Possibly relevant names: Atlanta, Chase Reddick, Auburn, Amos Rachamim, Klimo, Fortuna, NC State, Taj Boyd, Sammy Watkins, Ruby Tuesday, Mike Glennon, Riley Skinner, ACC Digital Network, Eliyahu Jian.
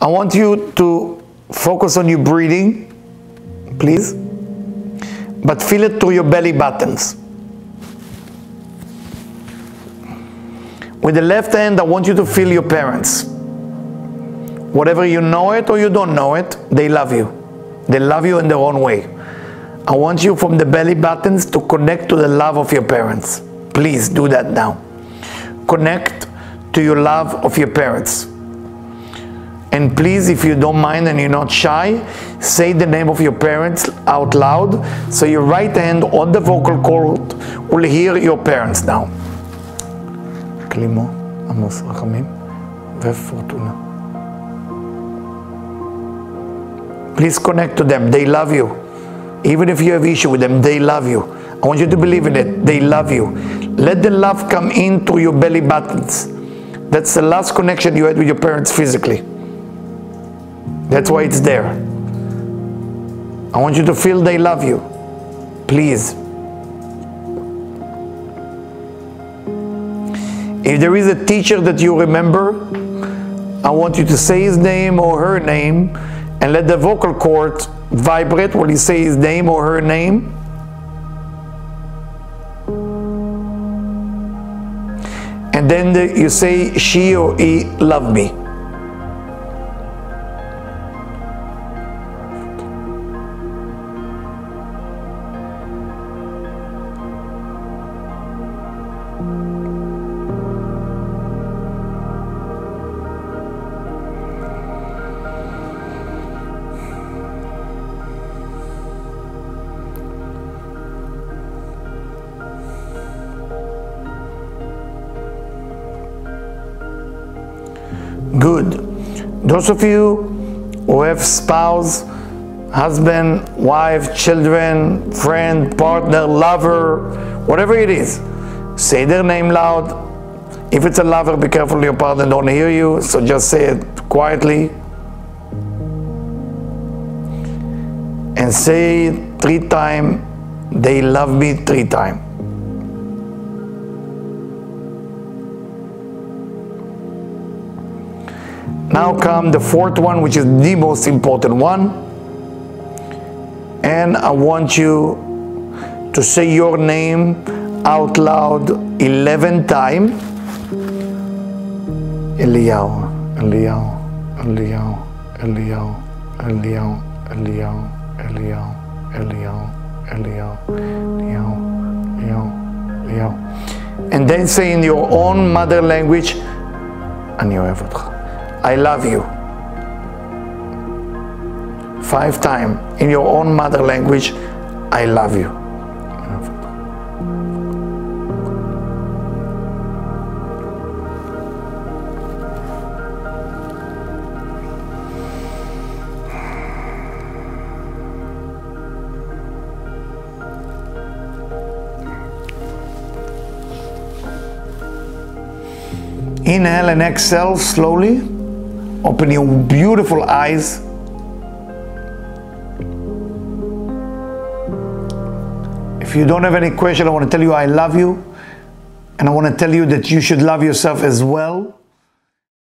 I want you to focus on your breathing, please, but feel it through your belly buttons. With the left hand, I want you to feel your parents. Whatever you know it or you don't know it, they love you. They love you in their own way. I want you from the belly buttons to connect to the love of your parents. Please do that now. Connect to your love of your parents. And please, if you don't mind and you're not shy, say the name of your parents out loud, so your right hand on the vocal cord will hear your parents now. Klimo, Amos Rachamim, Fortuna. Please connect to them. They love you. Even if you have issue with them, they love you. I want you to believe in it. They love you. Let the love come in through your belly buttons. That's the last connection you had with your parents physically. That's why it's there. I want you to feel they love you. Please. If there is a teacher that you remember, I want you to say his name or her name and let the vocal cord vibrate when you say his name or her name. And then you say, she or he love me. Good. Those of you who have spouse, husband, wife, children, friend, partner, lover, whatever it is, say their name loud. If it's a lover, be careful your partner don't hear you, so just say it quietly. And say 3 times, they love me 3 times. Now come the 4th one, which is the most important one. And I want you to say your name out loud 11 times. Eliyahu, Eliyahu, Eliyahu, Eliyahu, Eliyahu, Eliyahu, Eliyahu, Eliyahu, Eliyahu, Eliyahu, Eliyahu. And then say in your own mother language, Ani ohev otcha. I love you. 5 times in your own mother language, I love you. Inhale and exhale slowly. Open your beautiful eyes. If you don't have any question, I want to tell you I love you. And I want to tell you that you should love yourself as well.